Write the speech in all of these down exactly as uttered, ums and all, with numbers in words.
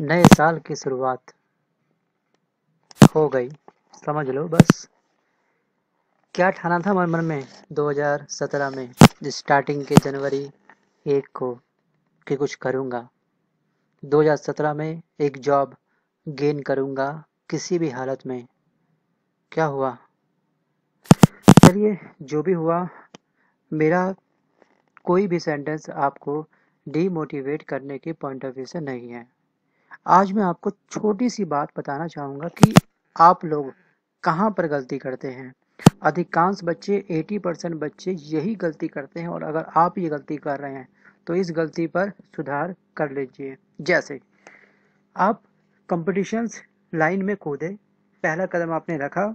नए साल की शुरुआत हो गई, समझ लो बस। क्या ठाना था मन मन में दो हज़ार सत्रह में स्टार्टिंग के जनवरी एक को कि कुछ करूँगा, दो हज़ार सत्रह में एक जॉब गेन करूँगा किसी भी हालत में। क्या हुआ? चलिए जो भी हुआ, मेरा कोई भी सेंटेंस आपको डीमोटिवेट करने के पॉइंट ऑफ व्यू से नहीं है। आज मैं आपको छोटी सी बात बताना चाहूँगा कि आप लोग कहाँ पर गलती करते हैं। अधिकांश बच्चे अस्सी परसेंट बच्चे यही गलती करते हैं, और अगर आप ये गलती कर रहे हैं तो इस गलती पर सुधार कर लीजिए। जैसे आप कंपटीशंस लाइन में कूदे, पहला कदम आपने रखा,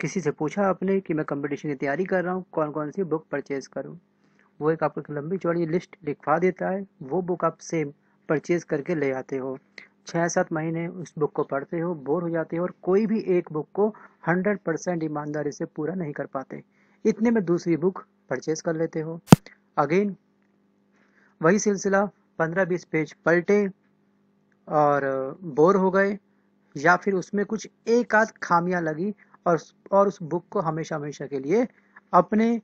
किसी से पूछा आपने कि मैं कंपटीशन की तैयारी कर रहा हूँ, कौन कौन सी बुक परचेज करूँ। वो एक आपको लंबी चौड़ी लिस्ट लिखवा देता है, वो बुक आप सेम परचेज करके ले आते हो, छः सात महीने उस बुक को पढ़ते हो, बोर हो जाते हो और कोई भी एक बुक को हंड्रेड परसेंट ईमानदारी से पूरा नहीं कर पाते। इतने में दूसरी बुक परचेज कर लेते हो, अगेन वही सिलसिला, पंद्रह बीस पेज पलटे और बोर हो गए, या फिर उसमें कुछ एक आध खामियां लगी और और उस बुक को हमेशा हमेशा के लिए अपने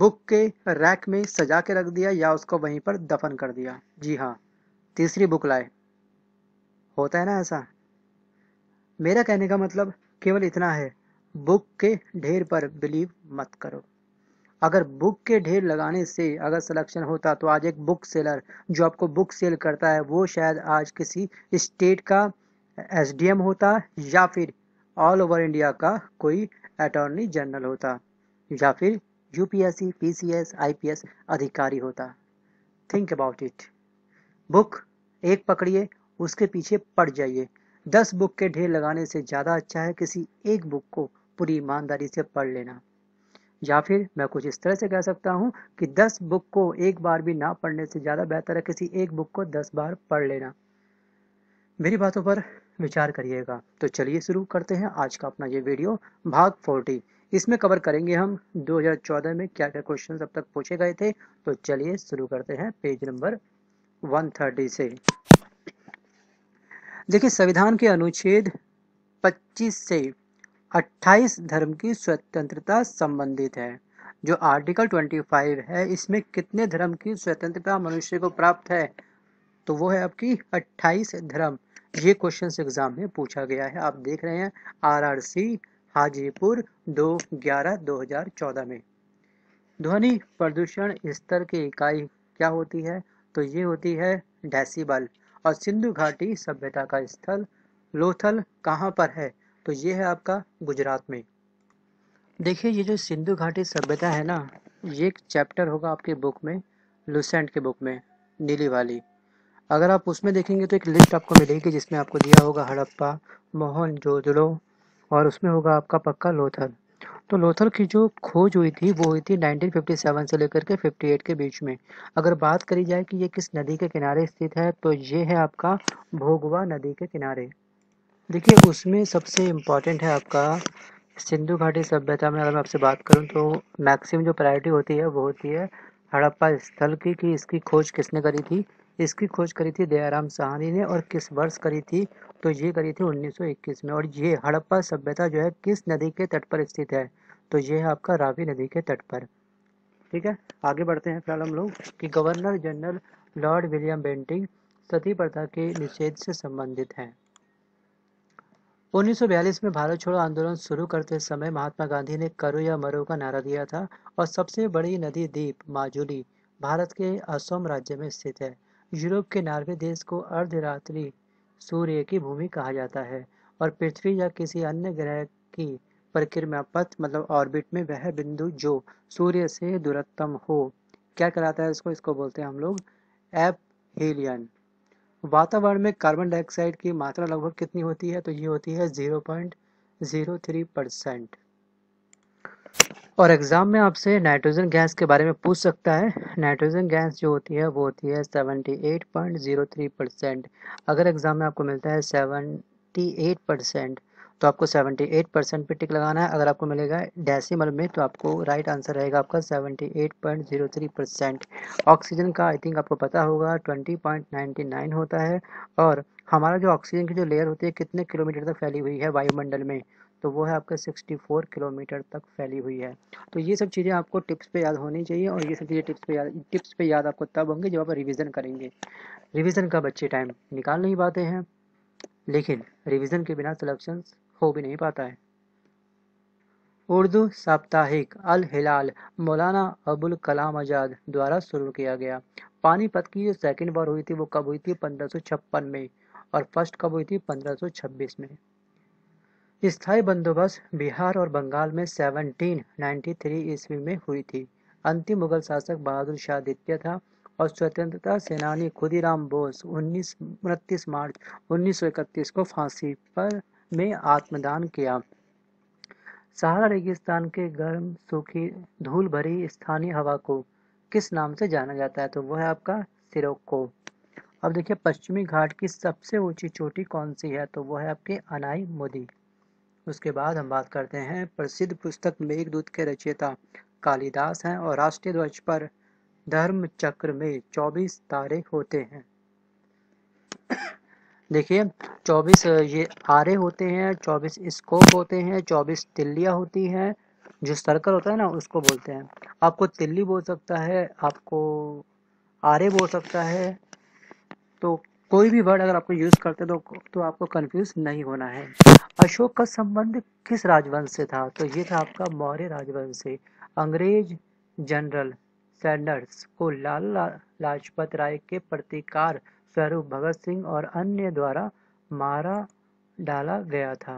बुक के रैक में सजा के रख दिया या उसको वहीं पर दफन कर दिया। जी हाँ, तीसरी बुक लाए। होता है ना ऐसा। मेरा कहने का मतलब केवल इतना है, बुक के ढेर पर बिलीव मत करो। अगर बुक के ढेर लगाने से अगर सिलेक्शन होता तो आज एक बुक सेलर जो आपको बुक सेल करता है वो शायद आज किसी स्टेट का एसडीएम होता, या फिर ऑल ओवर इंडिया का कोई अटॉर्नी जनरल होता, या फिर यूपीएससी, पीसीएस, आईपीएस अधिकारी होता। Think about it. बुक एक पकड़िए, उसके पीछे पड़ जाइए। दस बुक के ढेर लगाने से ज़्यादा अच्छा है किसी एक बुक को पूरी ईमानदारी से पढ़ लेना। या फिर मैं कुछ इस तरह से कह सकता हूँ कि दस बुक को एक बार भी ना पढ़ने से ज़्यादा बेहतर है किसी एक बुक को दस बार पढ़ लेना। मेरी बातों पर विचार करिएगा। तो चलिए शुरू करते हैं आज का अपना ये वीडियो भाग चालीस। इसमें कवर करेंगे हम दो हज़ार चौदह में क्या क्या क्वेश्चन अब तक पूछे गए थे। तो चलिए शुरू करते हैं पेज नंबर एक सौ तीस से। देखिए, संविधान के अनुच्छेद पच्चीस से अट्ठाईस धर्म की स्वतंत्रता संबंधित है। जो आर्टिकल पच्चीस है, इसमें कितने धर्म की स्वतंत्रता मनुष्य को प्राप्त है? तो वो है आपकी अट्ठाईस धर्म। ये क्वेश्चन एग्जाम में पूछा गया है, आप देख रहे हैं आरआरसी हाजीपुर दो ग्यारह दो हज़ार चौदह में। ध्वनि प्रदूषण स्तर की इकाई क्या होती है? तो ये होती है डेसिबल। और सिंधु घाटी सभ्यता का स्थल लोथल कहाँ पर है? तो ये है आपका गुजरात में। देखिए, ये जो सिंधु घाटी सभ्यता है ना, ये एक चैप्टर होगा आपके बुक में, लुसेंट के बुक में, नीली वाली। अगर आप उसमें देखेंगे तो एक लिस्ट आपको मिलेगी जिसमें आपको दिया होगा हड़प्पा, मोहनजोदड़ो, और उसमें होगा आपका पक्का लोथल। तो लोथल की जो खोज हुई थी वो हुई थी उन्नीस सौ सत्तावन से लेकर के अट्ठावन के बीच में। अगर बात करी जाए कि ये किस नदी के किनारे स्थित है, तो ये है आपका भोगवा नदी के किनारे। देखिए, उसमें सबसे इम्पॉर्टेंट है आपका सिंधु घाटी सभ्यता में, अगर मैं आपसे बात करूँ तो मैक्सिमम जो प्रायोरिटी होती है वो होती है हड़प्पा स्थल की, कि इसकी खोज किसने करी थी। इसकी खोज करी थी दया राम साहनी ने, और किस वर्ष करी थी? तो ये करी थी उन्नीस सौ इक्कीस में। और ये हड़प्पा सभ्यता जो है किस नदी के तट पर स्थित है? तो ये है आपका रावी नदी के तट पर। ठीक है, आगे बढ़ते हैं फिलहाल हम लोग कि governor general lord William Bentinck सती प्रथा के निषेध से संबंधित हैं। उन्नीस सौ बयालीस में भारत छोड़ो आंदोलन शुरू करते समय महात्मा गांधी ने करो या मरो का नारा दिया था, और सबसे बड़ी नदी द्वीप माजुली भारत के असम राज्य में स्थित है। यूरोप के नॉर्वे देश को अर्धरात्रि सूर्य की भूमि कहा जाता है, और पृथ्वी या किसी अन्य ग्रह की परिक्रमा पथ मतलब ऑर्बिट में वह बिंदु जो सूर्य से दूरतम हो क्या कहलाता है? इसको इसको बोलते हैं हम लोग एफहेलियन। वातावरण में कार्बन डाइऑक्साइड की मात्रा लगभग कितनी होती है? तो ये होती है zero point zero three percent. और एग्जाम में आपसे नाइट्रोजन गैस के बारे में पूछ सकता है। नाइट्रोजन गैस जो होती है वो होती है अठहत्तर पॉइंट ज़ीरो थ्री परसेंट। अगर एग्जाम में आपको मिलता है अठहत्तर परसेंट तो आपको अठहत्तर परसेंट पे टिक लगाना है। अगर आपको मिलेगा डेसिमल में तो आपको राइट आंसर रहेगा आपका अठहत्तर पॉइंट शून्य तीन परसेंट। ऑक्सीजन का आई थिंक आपको पता होगा बीस पॉइंट नौ नौ होता है, और हमारा जो ऑक्सीजन की जो लेयर होती है कितने किलोमीटर तक फैली हुई है वायुमंडल में, तो वो है आपका चौंसठ किलोमीटर तक फैली हुई है। तो ये सब चीज़ें आपको टिप्स पे याद होनी चाहिए, और ये सब चीज़ें टिप्स पे याद टिप्स पे याद आपको तब होंगे जब आप रिवीजन करेंगे। रिवीजन का बच्चे टाइम निकाल नहीं पाते हैं, लेकिन रिवीजन के बिना सिलेक्शन हो भी नहीं पाता है। उर्दू साप्ताहिक अल हिलाल मौलाना अबुल कलाम आज़ाद द्वारा शुरू किया गया। पानीपत की जो सेकेंड वॉर हुई थी वो कब हुई थी, पंद्रह सौ छप्पन में, और फर्स्ट कब हुई थी, पंद्रह सौ छब्बीस में। स्थायी बंदोबस्त बिहार और बंगाल में सत्रह सौ तिरानवे ईस्वी में हुई थी। अंतिम मुगल शासक बहादुर शाह द्वितीय था, और स्वतंत्रता सेनानी खुदीराम बोस उन्नीस मार्च उन्नीस सौ इकतीस को फांसी पर में आत्मदान किया। सहारा रेगिस्तान के गर्म सूखी धूल भरी स्थानीय हवा को किस नाम से जाना जाता है, तो वह है आपका सिरोको। अब देखिए पश्चिमी घाट की सबसे ऊंची चोटी कौन सी है, तो वह है आपके अनाईमुदी। उसके बाद हम बात करते हैं प्रसिद्ध पुस्तक मेघदूत के रचयिता कालिदास हैं, और राष्ट्रीय ध्वज पर धर्म चक्र में चौबीस तारे होते हैं। देखिए चौबीस ये आरे होते हैं, चौबीस स्कोप होते हैं, चौबीस तिल्लियाँ होती हैं, जो सर्कल होता है ना उसको बोलते हैं। आपको तिल्ली बोल सकता है, आपको आरे बोल सकता है, तो कोई भी वर्ड अगर आपको यूज़ करते तो तो आपको कंफ्यूज नहीं होना है। अशोक का संबंध किस राजवंश से था, तो ये था आपका मौर्य राजवंश से। अंग्रेज जनरल सैंडर्स को लाल लाजपत राय के प्रतिकार स्वरूप भगत सिंह और अन्य द्वारा मारा डाला गया था।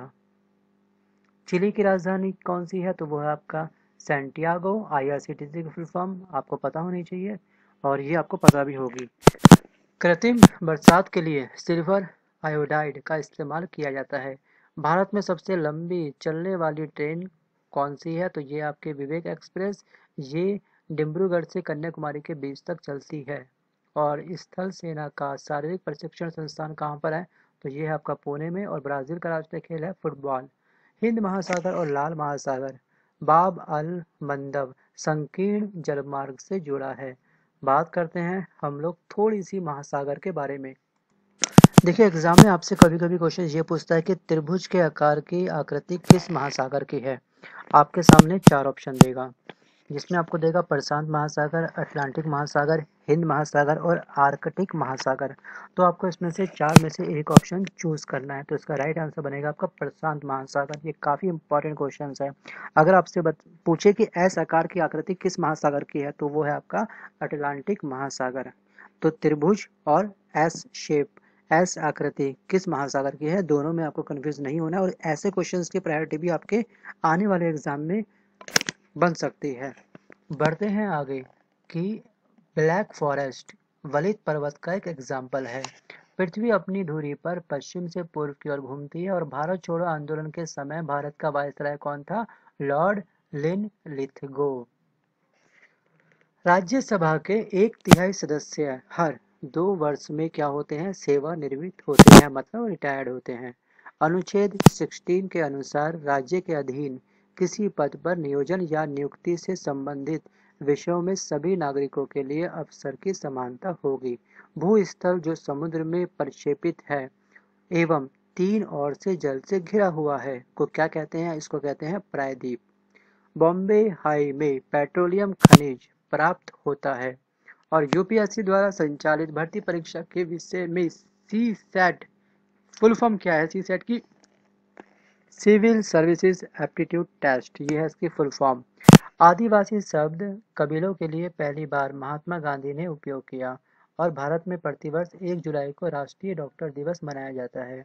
चिली की राजधानी कौन सी है, तो वो है आपका Santiago. I R C T C की फुल फॉर्म आपको पता होनी चाहिए, और ये आपको पता भी होगी। कृत्रिम बरसात के लिए सिल्वर आयोडाइड का इस्तेमाल किया जाता है। भारत में सबसे लंबी चलने वाली ट्रेन कौन सी है, तो ये आपके विवेक एक्सप्रेस। ये डिब्रूगढ़ से कन्याकुमारी के बीच तक चलती है। और स्थल सेना का शारीरिक प्रशिक्षण संस्थान कहाँ पर है, तो ये है आपका पुणे में। और ब्राज़ील का राष्ट्रीय खेल है फुटबॉल। हिंद महासागर और लाल महासागर बाब अल मंदब संकीर्ण जलमार्ग से जुड़ा है। बात करते हैं हम लोग थोड़ी सी महासागर के बारे में। देखिए एग्जाम में आपसे कभी कभी क्वेश्चन ये पूछता है कि त्रिभुज के आकार की आकृति किस महासागर की है। आपके सामने चार ऑप्शन देगा, जिसमें आपको देगा प्रशांत महासागर, अटलांटिक महासागर, हिंद महासागर और आर्कटिक महासागर। तो आपको इसमें से चार में से एक ऑप्शन चूज करना है। तो इसका राइट आंसर बनेगा आपका प्रशांत महासागर। ये काफ़ी इंपॉर्टेंट क्वेश्चन है। अगर आपसे पूछे कि एस आकार की आकृति किस महासागर की है, तो वो है आपका अटलांटिक महासागर। तो त्रिभुज और एस शेप, एस आकृति किस महासागर की है, दोनों में आपको कन्फ्यूज नहीं होना। और ऐसे क्वेश्चन की प्रायोरिटी भी आपके आने वाले एग्जाम में बन सकती है। बढ़ते हैं आगे कि ब्लैक फॉरेस्ट वलित पर्वत का एक एग्जाम्पल है। पृथ्वी अपनी धुरी पर पश्चिम से पूर्व की ओर घूमती है, और भारत छोड़ो आंदोलन के समय भारत का वायसराय कौन था, लॉर्ड लिनलिथगो। राज्यसभा के एक तिहाई सदस्य हर दो वर्ष में क्या होते हैं, सेवानिवृत्त होते हैं, मतलब रिटायर्ड होते हैं। अनुच्छेद सोलह के अनुसार राज्य के अधीन किसी पद पर नियोजन या नियुक्ति से संबंधित विषयों में सभी नागरिकों के लिए अवसर की समानता होगी। भूस्थल जो समुद्र में प्रक्षेपित है एवं तीन ओर से जल से घिरा हुआ है को क्या कहते हैं, इसको कहते हैं प्रायद्वीप। बॉम्बे हाई में पेट्रोलियम खनिज प्राप्त होता है। और यू पी एस सी द्वारा संचालित भर्ती परीक्षा के विषय में सी सेट फुल फॉर्म क्या है, सी सेट की सिविल सर्विसेज एप्टीट्यूड टेस्ट, ये है इसकी फुल फॉर्म। आदिवासी शब्द कबीलों के लिए पहली बार महात्मा गांधी ने उपयोग किया। और भारत में प्रतिवर्ष एक जुलाई को राष्ट्रीय डॉक्टर दिवस मनाया जाता है।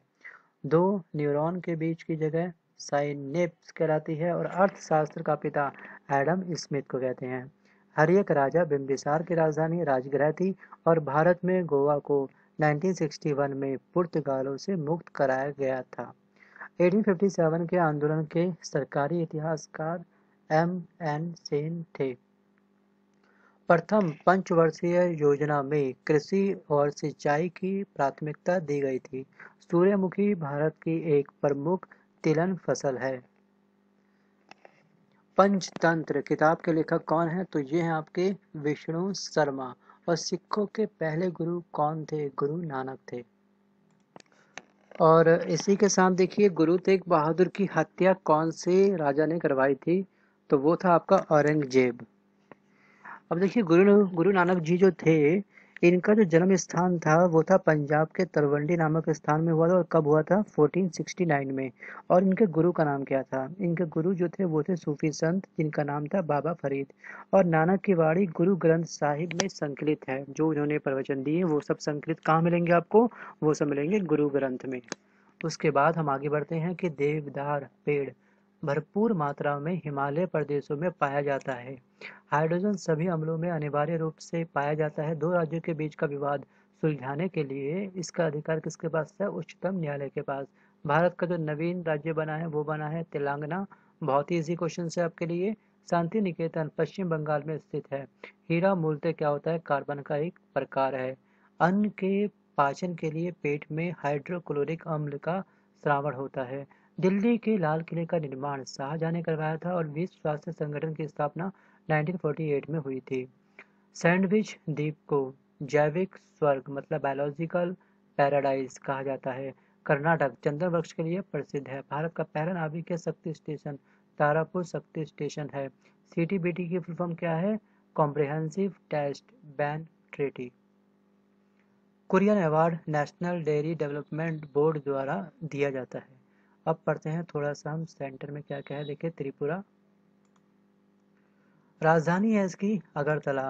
दो न्यूरॉन के बीच की जगह साइनेप्स कहलाती है। और अर्थशास्त्र का पिता एडम स्मिथ को कहते हैं। हरियक राजा बिम्बिसार की राजधानी राजगृह थी। और भारत में गोवा को नाइनटीन सिक्सटी वन में पुर्तगालों से मुक्त कराया गया था। अठारह सौ सत्तावन के आंदोलन के सरकारी इतिहासकार एम एन सेन थे। प्रथम पंचवर्षीय योजना में कृषि और सिंचाई की प्राथमिकता दी गई थी। सूर्यमुखी भारत की एक प्रमुख तिलहन फसल है। पंचतंत्र किताब के लेखक कौन है, तो ये हैं आपके विष्णु शर्मा। और सिखों के पहले गुरु कौन थे, गुरु नानक थे। और इसी के साथ देखिए गुरु तेग बहादुर की हत्या कौन से राजा ने करवाई थी, तो वो था आपका औरंगजेब। अब देखिए गुरु गुरु नानक जी जो थे, इनका जो जन्म स्थान था वो था पंजाब के तलवंडी नामक स्थान में हुआ था। और कब हुआ था, चौदह सौ उनहत्तर में। और इनके गुरु का नाम क्या था, इनके गुरु जो थे वो थे सूफी संत जिनका नाम था बाबा फरीद। और नानक की वाणी गुरु ग्रंथ साहिब में संकलित है, जो उन्होंने प्रवचन दिए वो सब संकलित कहाँ मिलेंगे आपको, वो सब मिलेंगे गुरु ग्रंथ में। उसके बाद हम आगे बढ़ते हैं कि देवदार पेड़ भरपूर मात्रा में हिमालय प्रदेशों में पाया जाता है। हाइड्रोजन सभी अम्लों में अनिवार्य रूप से पाया जाता है। दो राज्यों के बीच का विवाद सुलझाने के लिए इसका अधिकार किसके पास है, उच्चतम न्यायालय के पास। भारत का जो नवीन राज्य बना है वो बना है तेलंगाना। बहुत ही इजी क्वेश्चन है आपके लिए। शांति निकेतन पश्चिम बंगाल में स्थित है। हीरा मूलतः क्या होता है, कार्बन का एक प्रकार है। अन्न के पाचन के लिए पेट में हाइड्रोक्लोरिक अम्ल का श्रावण होता है। दिल्ली के लाल किले का निर्माण शाहजहां ने करवाया था। और विश्व स्वास्थ्य संगठन की स्थापना उन्नीस सौ अड़तालीस में हुई थी। सैंडविच द्वीप को जैविक स्वर्ग मतलब बायोलॉजिकल पैराडाइज कहा जाता है। कर्नाटक चंदन वृक्ष के लिए प्रसिद्ध है। भारत का पहला नाभिक शक्ति स्टेशन तारापुर शक्ति स्टेशन है। सीटीबीटी की फुल फॉर्म क्या है, comprehensive test ban treaty. Kurien award national dairy development board द्वारा दिया जाता है। अब पढ़ते हैं थोड़ा सा हम सेंटर में क्या क्या है। देखिए त्रिपुरा राजधानी है इसकी अगरतला।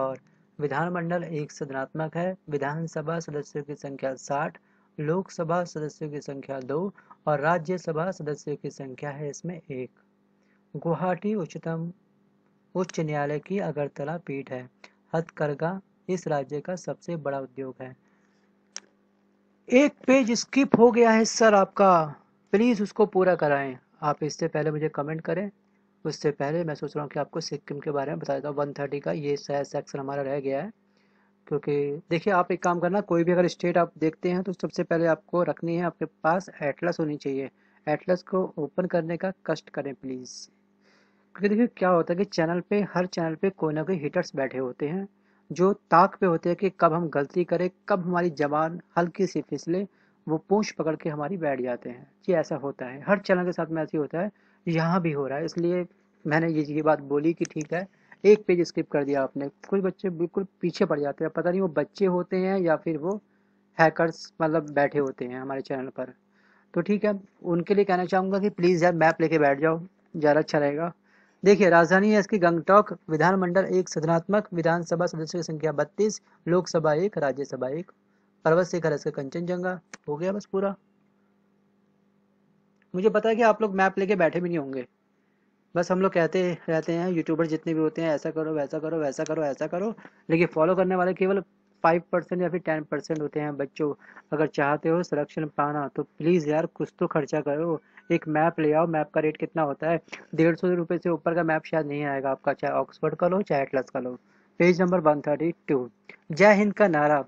और विधानमंडल एक सदनात्मक है। विधानसभा सदस्यों की संख्या साठ, लोकसभा सदस्यों की संख्या दो और राज्यसभा सदस्यों की संख्या है इसमें एक। गुवाहाटी उच्चतम उच्च न्यायालय की अगरतला पीठ है। हथकरघा इस राज्य का सबसे बड़ा उद्योग है। एक पेज स्किप हो गया है सर आपका, प्लीज़ उसको पूरा कराएं आप। इससे पहले मुझे कमेंट करें, उससे पहले मैं सोच रहा हूँ कि आपको सिक्किम के बारे में बता देता हूँ। वन थर्टी का ये सेक्शन हमारा रह गया है, क्योंकि देखिए आप एक काम करना, कोई भी अगर स्टेट आप देखते हैं तो सबसे पहले आपको रखनी है, आपके पास एटलस होनी चाहिए। एटलस को ओपन करने का कष्ट करें प्लीज़, क्योंकि देखिए क्या होता है कि चैनल पर हर चैनल पर कोई ना कोई हिटर्स बैठे होते हैं जो ताक पे होते हैं कि कब हम गलती करें, कब हमारी जबान हल्की सी फिसले, वो पूंछ पकड़ के हमारी बैठ जाते हैं। जी ऐसा होता है हर चैनल के साथ में, ऐसे होता है यहाँ भी हो रहा है। इसलिए मैंने ये ये बात बोली कि ठीक है एक पेज स्किप कर दिया आपने। कुछ बच्चे बिल्कुल पीछे पड़ जाते हैं, पता नहीं वो बच्चे होते हैं या फिर वो हैकर्स मतलब बैठे होते हैं हमारे चैनल पर। तो ठीक है, उनके लिए कहना चाहूँगा कि प्लीज़ यार मैप लेके बैठ जाओ, ज़्यादा अच्छा रहेगा। देखिए राजधानी है इसकी गंगटोक। विधानमंडल एक सदनात्मक। विधानसभा सदस्यों की संख्या बत्तीस, लोकसभा एक, राज्यसभा एक। पर्वत शिखर इसका कंचनजंगा। हो गया बस पूरा। मुझे पता है कि आप लोग मैप लेके बैठे भी नहीं होंगे, बस हम लोग कहते रहते हैं यूट्यूबर जितने भी होते हैं ऐसा करो वैसा करो वैसा करो ऐसा करो, लेकिन फॉलो करने वाले केवल फाइव परसेंट या फिर टेन परसेंट होते हैं। बच्चों अगर चाहते हो संरक्षण पाना तो प्लीज़ यार कुछ तो खर्चा करो, एक मैप ले आओ। मैप का रेट कितना होता है, डेढ़ सौ रुपये से ऊपर का मैप शायद नहीं आएगा आपका, चाहे ऑक्सफोर्ड का लो चाहे एटलस का लो। Page number one thirty two. जय हिंद का नारा,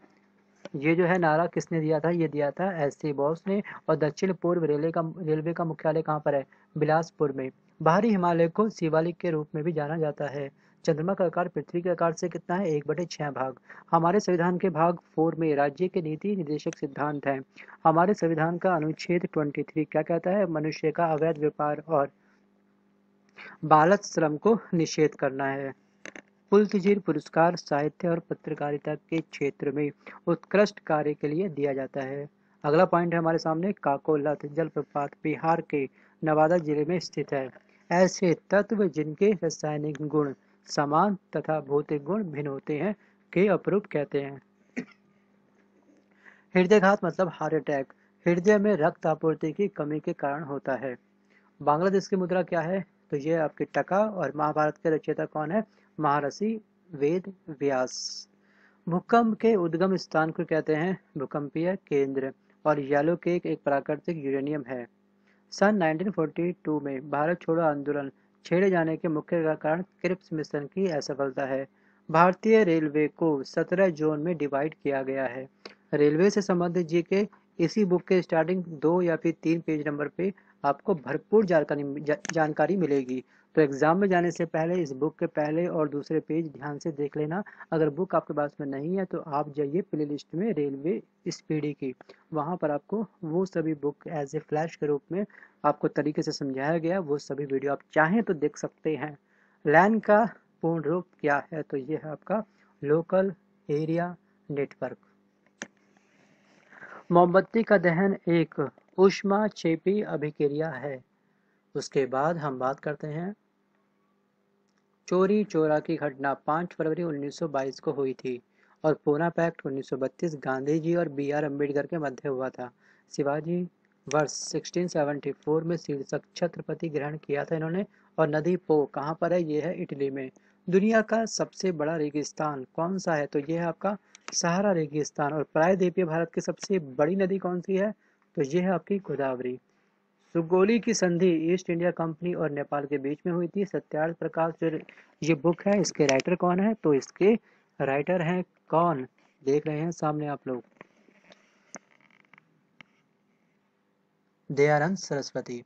ये जो है नारा किसने दिया था, ये दिया था एस सी बॉस ने। और दक्षिण पूर्व रेलवे का रेलवे का मुख्यालय कहाँ पर है, बिलासपुर में। बाहरी हिमालय को शिवालिक के रूप में भी जाना जाता है। चंद्रमा का आकार पृथ्वी के आकार से कितना है, एक बटे छः भाग। हमारे संविधान के भाग फोर में राज्य के नीति निर्देशक सिद्धांत हैं। हमारे संविधान का अनुच्छेद तेईस क्या कहता है, मनुष्य का अवैध व्यापार और बालक श्रम को निषेध करना है। पुलतजीर पुरस्कार साहित्य और पत्रकारिता के क्षेत्र में उत्कृष्ट कार्य के लिए दिया जाता है। अगला पॉइंट है हमारे सामने काकोलत जलप्रपात बिहार के नवादा जिले में स्थित है। ऐसे तत्व जिनके रासायनिक गुण समान तथा भौतिक गुण भिन्न होते हैं के अपरूप कहते हैं। हृदयघात मतलब हार्ट अटैक हृदय में रक्त आपूर्ति की कमी के कारण होता है। बांग्लादेश की मुद्रा क्या है, तो ये आपके टका। और महाभारत के रचयिता कौन है, महर्षि वेद व्यास। भूकंप के उद्गम स्थान को कहते हैं भूकंपीय केंद्र। और येलो केक एक प्राकृतिक यूरेनियम है। सन उन्नीस सौ बयालीस में भारत छोड़ो आंदोलन छेड़े जाने के मुख्य कारण क्रिप्स मिशन की असफलता है। भारतीय रेलवे को सत्रह जोन में डिवाइड किया गया है। रेलवे से संबंधित जी के इसी बुक के स्टार्टिंग दो या फिर तीन पेज नंबर पे आपको भरपूर जानकारी मिलेगी। तो एग्जाम में जाने से पहले इस बुक के पहले और दूसरे पेज ध्यान से देख लेना। अगर बुक आपके पास में नहीं है तो आप जाइए प्लेलिस्ट में रेलवे स्पीडी की, वहाँ पर आपको वो सभी बुक एज ए फ्लैश के रूप में आपको तरीके से समझाया गया, वो सभी वीडियो आप चाहें तो देख सकते हैं। लैन का पूर्ण रूप क्या है, तो ये है आपका लोकल एरिया नेटवर्क। मोमबत्ती का दहन एक ऊष्मा चेपी अभिक्रिया है। उसके बाद हम बात करते हैं चोरी चोरा की घटना पाँच फरवरी उन्नीस सौ बाईस को हुई थी और पूना पैक्ट उन्नीस सौ बत्तीस गांधी जी और बी आर अम्बेडकर के मध्य हुआ था। शिवाजी वर्ष सोलह सौ चौहत्तर में शीर्षक छत्रपति ग्रहण किया था इन्होंने। और नदी पो कहाँ पर है, ये है इटली में। दुनिया का सबसे बड़ा रेगिस्तान कौन सा है, तो ये है आपका सहारा रेगिस्तान। और प्रायद्वीपीय भारत की सबसे बड़ी नदी कौन सी है, तो ये है आपकी गोदावरी। सुगोली की संधि ईस्ट इंडिया कंपनी और नेपाल के बीच में हुई थी। सत्यार्थ प्रकाश जो ये बुक है इसके राइटर कौन है, तो इसके राइटर हैं कौन, देख रहे हैं सामने आप लोग, दयानंद सरस्वती।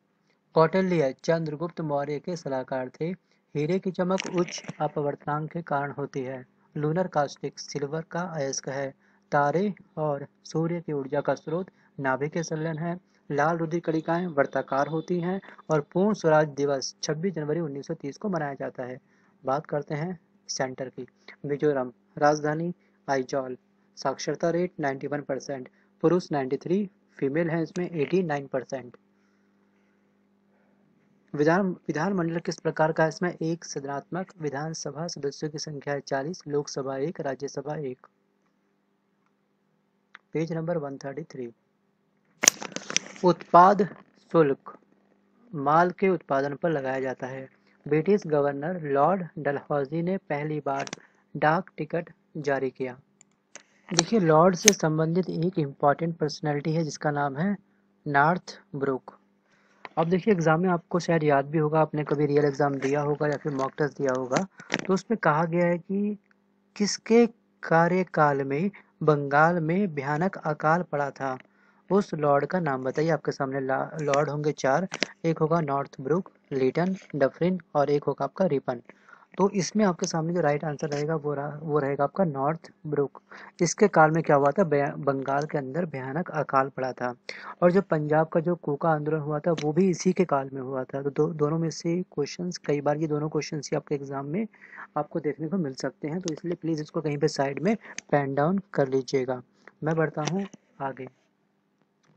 कौटिल्य चंद्रगुप्त मौर्य के सलाहकार थे। हीरे की चमक उच्च अपवर्तनांक के कारण होती है। लूनर कास्टिक सिल्वर का अयस्क है। तारे और सूर्य की ऊर्जा का स्रोत नाभि के संलयन है। लाल रुधिर कणिकाएं वर्ताकार होती हैं। और पूर्ण स्वराज दिवस छब्बीस जनवरी उन्नीस सौ तीस को मनाया जाता है। बात करते हैं सेंटर की। मिजोरम राजधानी आइजॉल। साक्षरता रेट इक्यानवे परसेंट, पुरुष तिरानवे, फीमेल हैं इसमें नवासी परसेंट। विधान विधानमंडल किस प्रकार का है, इसमें एक सदनात्मक। विधानसभा सदस्यों की संख्या है चालीस, लोकसभा एक, राज्यसभा एक। पेज नंबर एक सौ तैंतीस। उत्पाद शुल्क माल के उत्पादन पर लगाया जाता है। ब्रिटिश गवर्नर लॉर्ड डलहौजी ने पहली बार डाक टिकट जारी किया। देखिए लॉर्ड से संबंधित एक इम्पॉर्टेंट पर्सनैलिटी है जिसका नाम है नॉर्थ ब्रूक। अब देखिए एग्जाम में आपको शायद याद भी होगा, आपने कभी रियल एग्जाम दिया होगा या फिर मॉक टेस्ट दिया होगा, तो उसमें कहा गया है कि किसके कार्यकाल में बंगाल में भयानक अकाल पड़ा था। उस लॉर्ड का नाम बताइए। आपके सामने लॉर्ड होंगे चार, एक होगा नॉर्थ ब्रूक, लिटन, डफरिन और एक होगा आपका रिपन। तो इसमें आपके सामने जो राइट आंसर रहेगा वो रह, वो रहेगा आपका नॉर्थ ब्रूक। इसके काल में क्या हुआ था, बंगाल के अंदर भयानक अकाल पड़ा था। और जो पंजाब का जो कोका आंदोलन हुआ था वो भी इसी के काल में हुआ था। तो दो, दोनों में से क्वेश्चन कई बार ये दोनों क्वेश्चन ही आपके एग्जाम में आपको देखने को मिल सकते हैं। तो इसलिए प्लीज़ इसको कहीं पर साइड में पेन डाउन कर लीजिएगा। मैं बढ़ता हूँ आगे।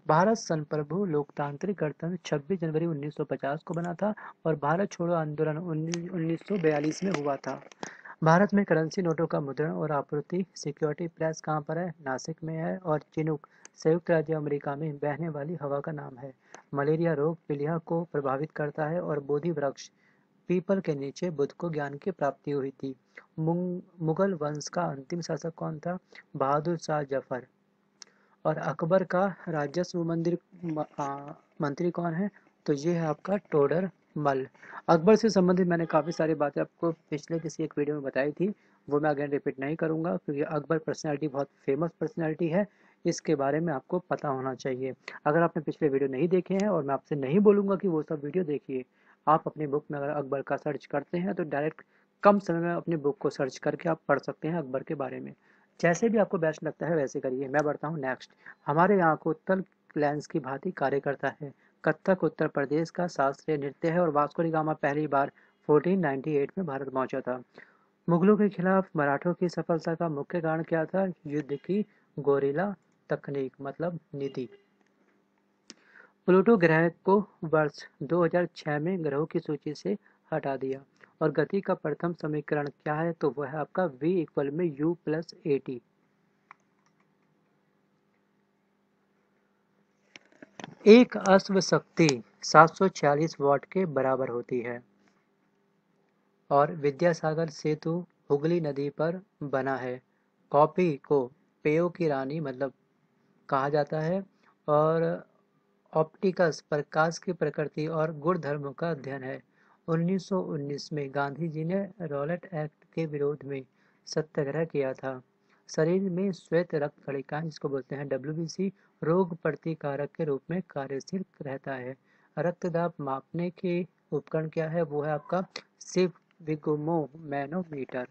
भारत संप्रभु लोकतांत्रिक गणतंत्र छब्बीस जनवरी उन्नीस सौ पचास को बना था और भारत छोड़ो आंदोलन उन्नीस सौ बयालीस में हुआ था। भारत में करेंसी नोटों का मुद्रण और आपूर्ति। सिक्योरिटी प्रेस कहाँ पर है, नासिक में है। और चिनूक संयुक्त राज्य अमेरिका में बहने वाली हवा का नाम है। मलेरिया रोग पीलिया को प्रभावित करता है। और बोधि वृक्ष पीपल के नीचे बुद्ध को ज्ञान की प्राप्ति हुई थी। मुगल वंश का अंतिम शासक कौन था, बहादुर शाह जफर। और अकबर का राजस्व मंदिर मंत्री कौन है, तो ये है आपका टोडरमल। अकबर से संबंधित मैंने काफ़ी सारी बातें आपको पिछले किसी एक वीडियो में बताई थी, वो मैं अगेन रिपीट नहीं करूँगा क्योंकि अकबर पर्सनालिटी बहुत फेमस पर्सनालिटी है, इसके बारे में आपको पता होना चाहिए। अगर आपने पिछले वीडियो नहीं देखे हैं, और मैं आपसे नहीं बोलूँगा कि वो सब वीडियो देखिए, आप अपनी बुक में अगर अकबर का सर्च करते हैं तो डायरेक्ट कम समय में अपनी बुक को सर्च करके आप पढ़ सकते हैं अकबर के बारे में। जैसे भी आपको बेस्ट लगता है वैसे करिए। मैं बढ़ता हूँ नेक्स्ट। हमारे यहाँ को उत्तल लेंस की भांति कार्य करता है। कथक उत्तर प्रदेश का शास्त्रीय नृत्य है। और वास्को डी गामा पहली बार चौदह सौ अट्ठानवे में भारत पहुँचा था। मुगलों के खिलाफ मराठों की सफलता का मुख्य कारण क्या था, युद्ध की गोरिला तकनीक मतलब नीति। प्लूटो ग्रह को वर्ष दो हज़ार छह में ग्रहों की सूची से हटा दिया। और गति का प्रथम समीकरण क्या है, तो वह है आपका v इक्वल में u प्लस ए टी। एक अश्व शक्ति सात सौ छियालीस वाट के बराबर होती है। और विद्यासागर सेतु हुगली नदी पर बना है। कॉपी को पेयों की रानी मतलब कहा जाता है। और ऑप्टिकस प्रकाश की प्रकृति और गुणधर्मों का अध्ययन है। उन्नीस सौ उन्नीस में गांधी जी ने रॉलेट एक्ट के विरोध में सत्याग्रह किया था। शरीर में श्वेत रक्त कणिका, इसको बोलते हैं डब्ल्यूबीसी, रोग प्रतिकारक के रूप में कार्यशील रहता है। रक्तदाब मापने के उपकरण क्या है, वो है आपका सिविगमो मैनोमीटर।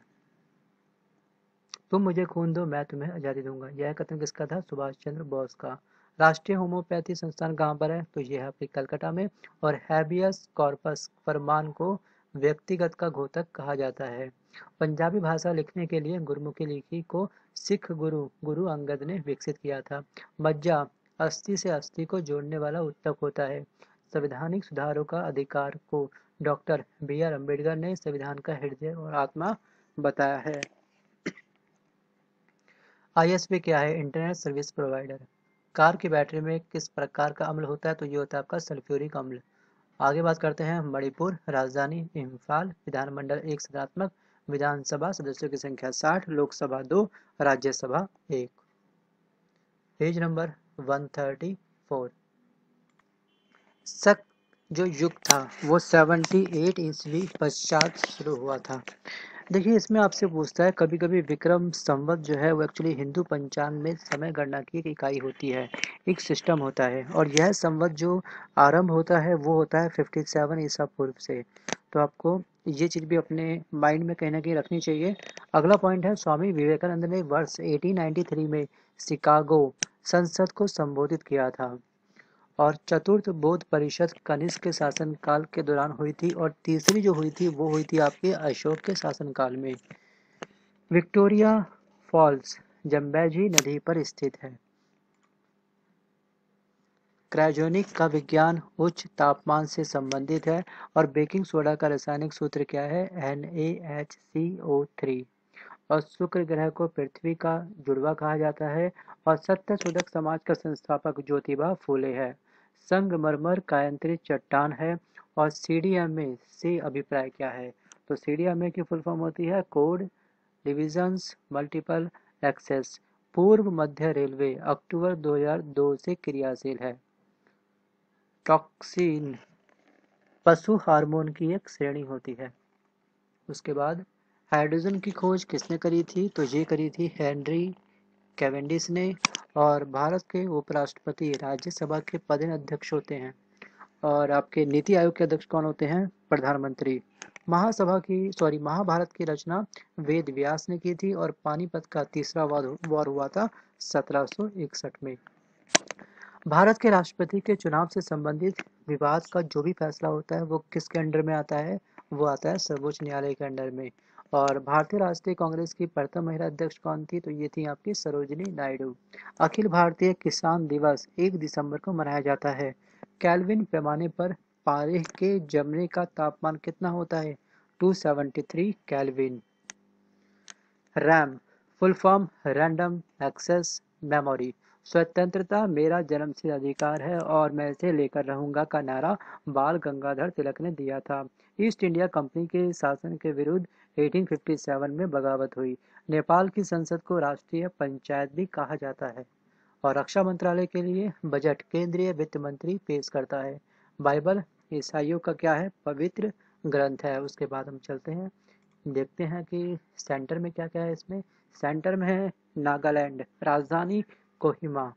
तुम मुझे खून दो मैं तुम्हें आजादी दूंगा, यह कथन किसका था, सुभाष चंद्र बोस का। राष्ट्रीय होम्योपैथी संस्थान कहाँ पर है, तो यह है आपकी कलकत्ता में। और हैबियस कॉर्पस फरमान को व्यक्तिगत का घोतक कहा जाता है। पंजाबी भाषा लिखने के लिए गुरमुखी लिखी को सिख गुरु गुरु अंगद ने विकसित किया था। मज्जा अस्थि से अस्थि को जोड़ने वाला उत्तक होता है। संवैधानिक सुधारों का अधिकार को डॉक्टर बी आर अम्बेडकर ने संविधान का हृदय और आत्मा बताया है। आई एस पी क्या है, इंटरनेट सर्विस प्रोवाइडर। कार की बैटरी में किस प्रकार का अम्ल होता है, तो ये होता है आपका सल्फ्यूरिक अम्ल। आगे बात करते हैं मणिपुर, राजधानी इम्फाल, विधानमंडल एक सदात्मक, विधानसभा सदस्यों की संख्या साठ, लोकसभा दो, राज्यसभा एक। पेज नंबर एक सौ चौंतीस। शक जो युग था वो अठहत्तर ईस्वी पश्चात शुरू हुआ था। देखिए इसमें आपसे पूछता है कभी कभी विक्रम संवत जो है वो एक्चुअली हिंदू पंचांग में समय गणना की एक इकाई होती है, एक सिस्टम होता है, और यह संवत जो आरंभ होता है वो होता है सत्तावन ईसा पूर्व से। तो आपको ये चीज़ भी अपने माइंड में कहीं ना कहीं रखनी चाहिए। अगला पॉइंट है स्वामी विवेकानंद ने वर्ष अठारह सौ तिरानवे में शिकागो संसद को संबोधित किया था, और चतुर्थ बौद्ध परिषद कनिष्क के शासनकाल के दौरान हुई थी, और तीसरी जो हुई थी वो हुई थी आपके अशोक के शासनकाल में। विक्टोरिया फॉल्स जम्बेजी नदी पर स्थित है। क्रायोजेनिक का विज्ञान उच्च तापमान से संबंधित है, और बेकिंग सोडा का रासायनिक सूत्र क्या है, N A H C O three. और शुक्र ग्रह को पृथ्वी का जुड़वा कहा जाता है, और सत्यशोधक समाज का संस्थापक ज्योतिबा फूले है। संगमरमर कायंत्री चट्टान है, और सी डी एम ए से अभिप्राय क्या है, तो सी डी एम ए की फुल फॉर्म होती है कोड डिविजन्स मल्टीपल एक्सेस। पूर्व मध्य रेलवे अक्टूबर दो हज़ार दो से क्रियाशील है। टॉक्सिन पशु हार्मोन की एक श्रेणी होती है। उसके बाद हाइड्रोजन की खोज किसने करी थी, तो ये करी थी हेनरी कैवेंडिश ने, और भारत के उपराष्ट्रपति राज्यसभा के पदेन अध्यक्ष होते हैं, और आपके नीति आयोग के अध्यक्ष कौन होते हैं, प्रधानमंत्री। महासभा की सॉरी महाभारत की रचना वेद व्यास ने की थी, और पानीपत का तीसरा वार हुआ था सत्रह सौ इकसठ में। भारत के राष्ट्रपति के चुनाव से संबंधित विवाद का जो भी फैसला होता है वो किसके अंडर में आता है, वो आता है सर्वोच्च न्यायालय के अंडर में। और भारतीय राष्ट्रीय कांग्रेस की प्रथम महिला अध्यक्ष कौन थी, तो ये थी आपकी सरोजिनी नायडू। अखिल भारतीय किसान दिवस एक दिसंबर को मनाया जाता है। केल्विन पैमाने पर पारे के जमने का तापमान कितना होता है, दो सौ तिहत्तर kelvin. RAM full form random access memory. स्वतंत्रता मेरा जन्मसिद्ध अधिकार है और मैं इसे लेकर रहूंगा का नारा बाल गंगाधर तिलक ने दिया था। ईस्ट इंडिया कंपनी के शासन के विरुद्ध अठारह सौ सत्तावन में बगावत हुई। नेपाल की संसद को राष्ट्रीय पंचायत भी कहा जाता है। और रक्षा मंत्रालय के लिए बजट केंद्रीय वित्त मंत्री पेश करता है। बाइबल ईसाइयों का क्या है, पवित्र ग्रंथ है। उसके बाद हम चलते हैं, देखते हैं कि सेंटर में क्या क्या है। इसमें सेंटर में है नागालैंड, राजधानी कोहिमा,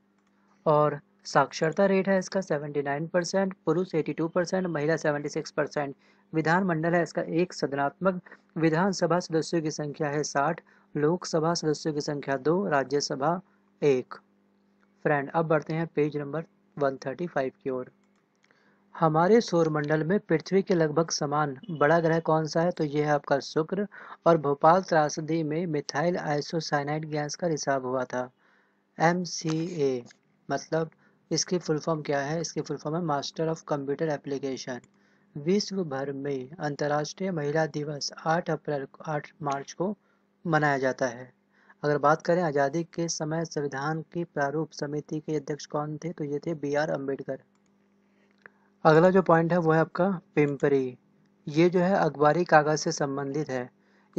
और साक्षरता रेट है इसका उन्यासी परसेंट, पुरुष बयासी परसेंट, महिला छिहत्तर परसेंट। विधानमंडल है इसका एक सदनात्मक, विधानसभा सदस्यों की संख्या है साठ, लोकसभा सदस्यों की संख्या दो, राज्यसभा एक। फ्रेंड अब बढ़ते हैं पेज नंबर एक सौ पैंतीस की ओर। हमारे सौरमंडल में पृथ्वी के लगभग समान बड़ा ग्रह कौन सा है, तो यह है आपका शुक्र। और भोपाल त्रासदी में मिथाइल आइसोसाइनाइड गैस का रिसाव हुआ था। एम सी ए मतलब इसकी फुल फॉर्म क्या है, इसकी फुल फॉर्म है मास्टर ऑफ कंप्यूटर एप्लीकेशन। विश्व भर में अंतर्राष्ट्रीय महिला दिवस आठ अप्रैल आठ मार्च को मनाया जाता है। अगर बात करें आज़ादी के समय संविधान की प्रारूप समिति के अध्यक्ष कौन थे, तो ये थे बी आर अम्बेडकर। अगला जो पॉइंट है वो है आपका पिंपरी। ये जो है अखबारी कागज़ से संबंधित है।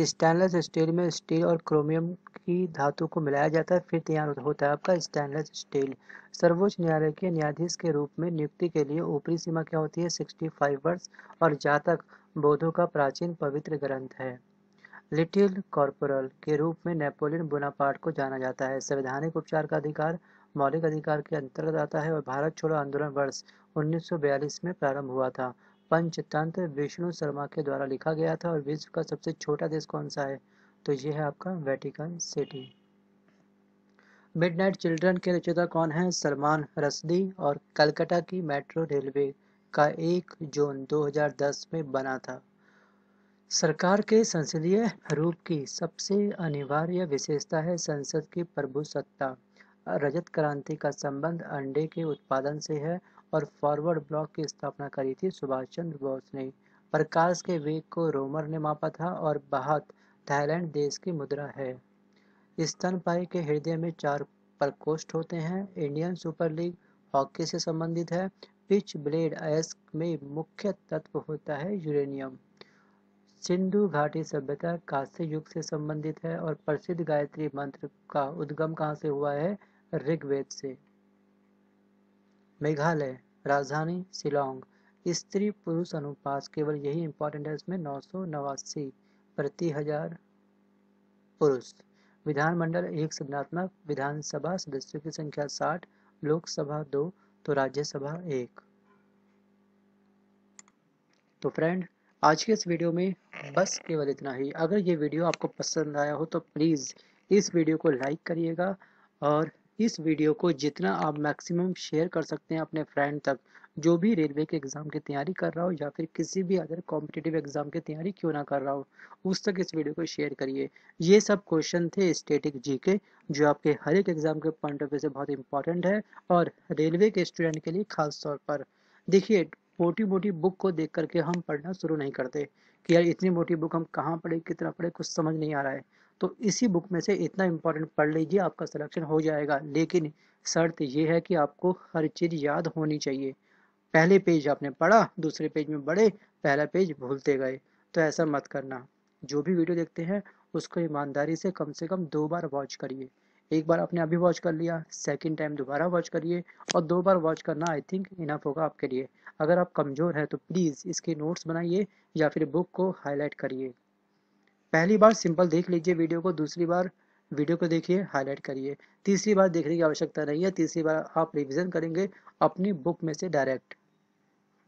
स्टेनलेस स्टील में स्टील और क्रोमियम की धातु को मिलाया जाता है, फिर तैयार होता है आपका स्टेनलेस स्टील। सर्वोच्च न्यायालय के न्यायाधीश के रूप में नियुक्ति के लिए ऊपरी सीमा क्या होती है, पैंसठ वर्ष। और जातक बौद्धों का प्राचीन पवित्र ग्रंथ है। लिटिल कॉर्पोरल के रूप में नेपोलियन बोनापार्ट को जाना जाता है। संवैधानिक उपचार का अधिकार मौलिक अधिकार के अंतर्गत आता है और भारत छोड़ो आंदोलन वर्ष उन्नीस सौ बयालीस में प्रारंभ हुआ था। पंचतंत्र विष्णु शर्मा के द्वारा लिखा गया था। और विश्व का सबसे छोटा देश कौन सा है, तो ये है आपका वेटिकन सिटी। मिडनाइट चिल्ड्रन के रचयिता कौन है, सलमान रश्दी। और कलकत्ता की मेट्रो रेलवे का एक जून दो हज़ार दस में बना था। सरकार के संसदीय रूप की सबसे अनिवार्य विशेषता है संसद की प्रभुसत्ता। रजत क्रांति का संबंध अंडे के उत्पादन से है और फॉरवर्ड ब्लॉक की स्थापना करी थी सुभाष चंद्र बोस ने। प्रकाश के वेग को रोमर ने मापा था। और बाहत थाईलैंड देश की मुद्रा है। स्तनपायी के हृदय में चार प्रकोष्ठ होते हैं। इंडियन सुपर लीग हॉकी से संबंधित है। पिच ब्लेड अयस्क में मुख्य तत्व होता है यूरेनियम। सिंधु घाटी सभ्यता कांस्य युग से संबंधित है। और प्रसिद्ध गायत्री मंत्र का उद्गम कहाँ से हुआ है, ऋग्वेद से। मेघालय राजधानी शिलांग। स्त्री पुरुष अनुपात केवल यही इंपॉर्टेंट है इसमें, नौ सौ नवासी प्रति हजार पुरुष। विधानमंडल एक संज्ञात्मक, विधानसभा सदस्यों की संख्या साठ, लोकसभा दो, तो राज्यसभा एक। तो फ्रेंड आज के इस वीडियो में बस केवल इतना ही। अगर ये वीडियो आपको पसंद आया हो तो प्लीज़ इस वीडियो को लाइक करिएगा और इस वीडियो को जितना आप मैक्सिमम शेयर कर सकते हैं अपने फ्रेंड तक, जो भी रेलवे के एग्ज़ाम की तैयारी कर रहा हो या फिर किसी भी अदर कॉम्पिटिटिव एग्ज़ाम की तैयारी क्यों ना कर रहा हो, उस तक इस वीडियो को शेयर करिए। ये सब क्वेश्चन थे स्टैटिक जी के, जो आपके हर एक एग्ज़ाम के पॉइंट ऑफ व्यू से बहुत इंपॉर्टेंट है और रेलवे के स्टूडेंट के लिए खास तौर पर। देखिए मोटी मोटी बुक को देख करके हम पढ़ना शुरू नहीं करते कि यार इतनी मोटी बुक हम कहाँ पढ़े कितना पढ़े कुछ समझ नहीं आ रहा है, तो इसी बुक में से इतना इम्पोर्टेंट पढ़ लीजिए, आपका सिलेक्शन हो जाएगा। लेकिन शर्त यह है कि आपको हर चीज़ याद होनी चाहिए। पहले पेज आपने पढ़ा, दूसरे पेज में बढ़े, पहला पेज भूलते गए, तो ऐसा मत करना। जो भी वीडियो देखते हैं उसको ईमानदारी से कम से कम दो बार वॉच करिए। एक बार आपने अभी वॉच कर लिया, सेकंड टाइम दोबारा वॉच करिए और दो बार वॉच करना आई थिंक इनफ होगा आपके लिए। अगर आप कमज़ोर हैं तो प्लीज़ इसके नोट्स बनाइए या फिर बुक को हाईलाइट करिए। पहली बार सिंपल देख लीजिए वीडियो को, दूसरी बार वीडियो को देखिए हाईलाइट करिए, तीसरी बार देखने की आवश्यकता नहीं है। तीसरी बार आप रिविज़न करेंगे अपनी बुक में से डायरेक्ट।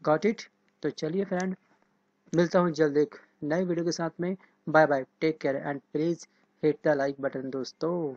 Got it? तो चलिए फ्रेंड, मिलता हूँ जल्द एक नई वीडियो के साथ में। Bye bye, take care and please hit the like button दोस्तों।